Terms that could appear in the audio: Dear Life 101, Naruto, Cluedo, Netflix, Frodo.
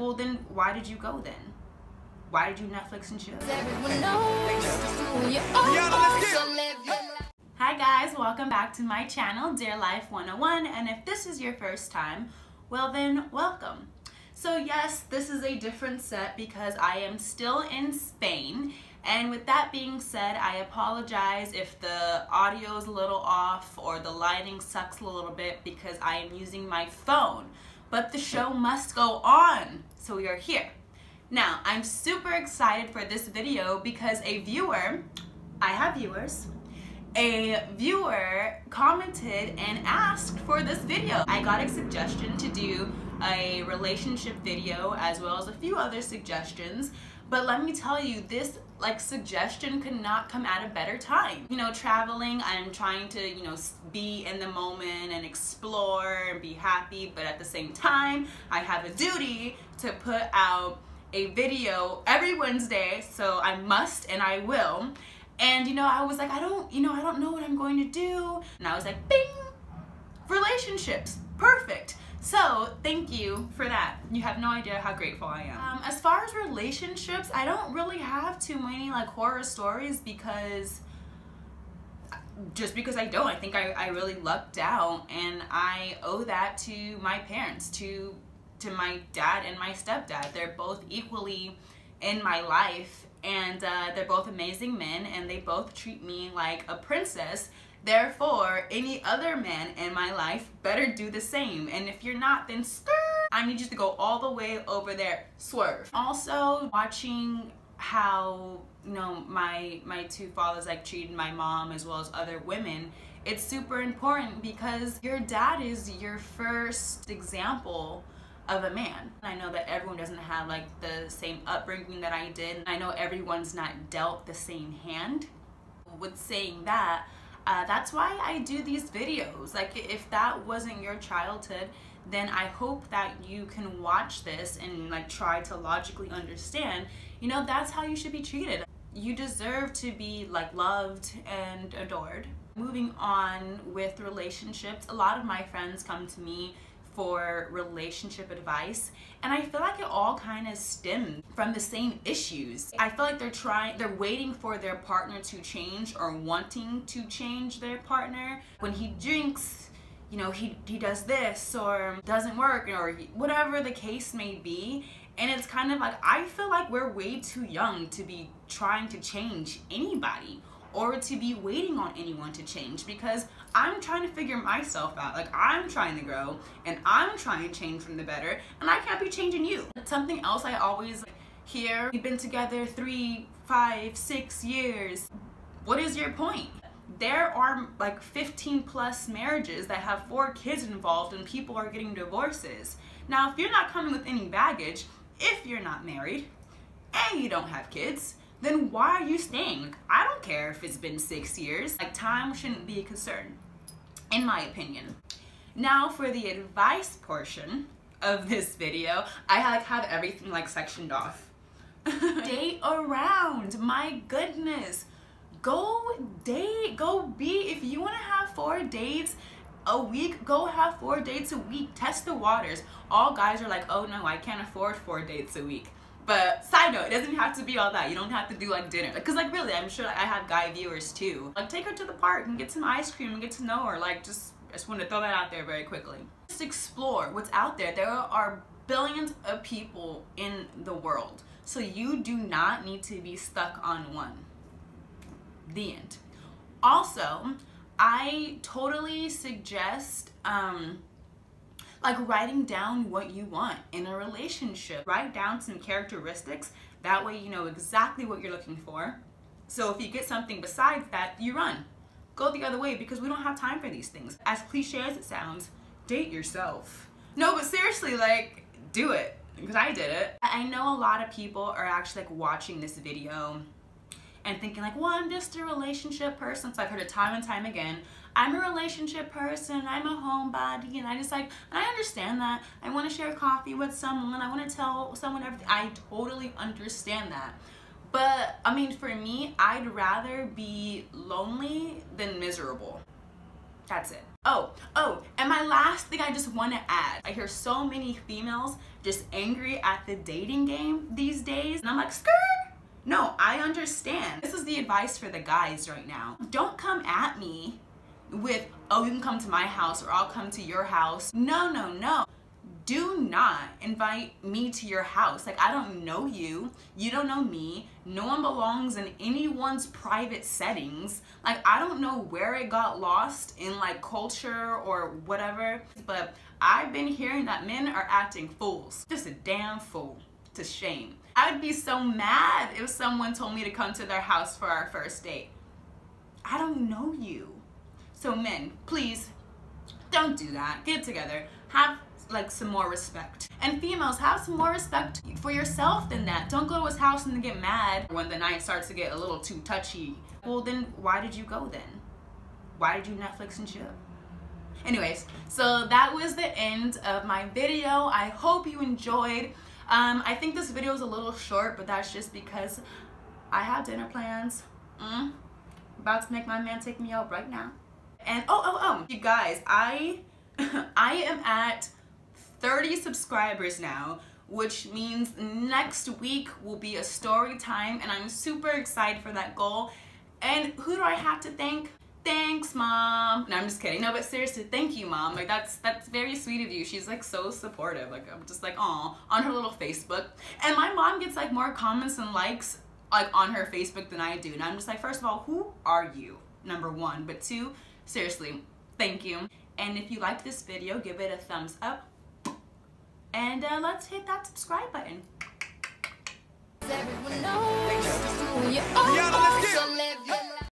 Well, then why did you go then? Why did you Netflix and chill? Hi guys, welcome back to my channel, Dear Life 101. And if this is your first time, well then, welcome. So yes, this is a different set because I am still in Spain. And with that being said, I apologize if the audio is a little off or the lighting sucks a little bit because I am using my phone. But the show must go on, so we are here. Now, I'm super excited for this video because a viewer, a viewer commented and asked for this video. I got a suggestion to do a relationship video as well as a few other suggestions. But let me tell you, this suggestion could not come at a better time. You know, traveling, I'm trying to, you know, be in the moment and explore and be happy, but at the same time, I have a duty to put out a video every Wednesday, so I must and I will. And you know, I was like, I don't know what I'm going to do. And I was like, bing, relationships, perfect. So thank you for that. You have no idea how grateful I am. As far as relationships, I don't really have too many horror stories because, I think I really lucked out, and I owe that to my parents, to my dad and my stepdad. They're both equally in my life, and they're both amazing men, and they both treat me like a princess. Therefore, any other man in my life better do the same. And if you're not, then stir. I need you to go all the way over there, swerve. Also, watching how, you know, my two fathers treated my mom as well as other women, it's super important because your dad is your first example of a man. I know that everyone doesn't have the same upbringing that I did. I know everyone's not dealt the same hand. With saying that, that's why I do these videos. If that wasn't your childhood, then I hope that you can watch this and try to logically understand, you know, that's how you should be treated. You deserve to be loved and adored. Moving on with relationships, a lot of my friends come to me for relationship advice, and I feel it all kind of stemmed from the same issues. I feel they're waiting for their partner to change or wanting to change their partner. When he drinks, you know, he does this or doesn't work or whatever the case may be, and it's kind of I feel we're way too young to be trying to change anybody or to be waiting on anyone to change, because I'm trying to figure myself out. I'm trying to grow and I'm trying to change from the better, and I can't be changing you. Something else I always hear, we've been together 3, 5, 6 years. What is your point? There are 15+ marriages that have 4 kids involved and people are getting divorces. Now, if you're not coming with any baggage, if you're not married and you don't have kids, then why are you staying? I don't care if it's been 6 years. Time shouldn't be a concern, in my opinion. Now for the advice portion of this video, I have everything sectioned off. Date around, my goodness. Go date, go be, if you wanna have 4 dates a week, go have 4 dates a week, test the waters. All guys are oh no, I can't afford 4 dates a week. But side note, it doesn't have to be all that. You don't have to do dinner. Cause really, I'm sure I have guy viewers too. Take her to the park and get some ice cream and get to know her. Just want to throw that out there very quickly. Just explore what's out there. There are billions of people in the world. So you do not need to be stuck on one. The end. Also, I totally suggest, writing down what you want in a relationship. Write down some characteristics, that way you know exactly what you're looking for. So if you get something besides that, you run. Go the other way, because we don't have time for these things. As cliche as it sounds, date yourself. No, but seriously, do it, because I did it. I know a lot of people are actually watching this video and thinking well, I'm just a relationship person. So I've heard it time and time again. I'm a relationship person, I'm a homebody, and I just I understand that. I want to share coffee with someone, I want to tell someone everything. I totally understand that. But I mean, for me, I'd rather be lonely than miserable. That's it. Oh, and my last thing I just want to add. I hear so many females just angry at the dating game these days, and I'm like, skrr. No, I understand. This is the advice for the guys right now. Don't come at me with, oh, you can come to my house or I'll come to your house. No, no, no. Do not invite me to your house. Like, I don't know you. You don't know me. No one belongs in anyone's private settings. Like, I don't know where it got lost in, like, culture or whatever. But I've been hearing that men are acting fools. Just a damn fool. It's a shame. I would be so mad if someone told me to come to their house for our first date. I don't know you. So men, please, don't do that. Get together. Have like some more respect. And females, have some more respect for yourself than that. Don't go to his house and get mad when the night starts to get a little too touchy. Well, then why did you go then? Why did you Netflix and chill? Anyways, so that was the end of my video. I hope you enjoyed. I think this video is a little short, but that's just because I have dinner plans. About to make my man take me out right now. And oh, you guys, I am at 30 subscribers now, which means next week will be a story time, and I'm super excited for that goal. And who do I have to thank? Thanks, Mom. No, I'm just kidding. No, but seriously, thank you, Mom. Like, that's very sweet of you. She's like so supportive. Like, I'm just like, aw, on her little Facebook. And my mom gets like more comments and likes like on her Facebook than I do. And I'm just like, first of all, who are you? Number one. But two, seriously, thank you. And if you liked this video, give it a thumbs up. And let's hit that subscribe button.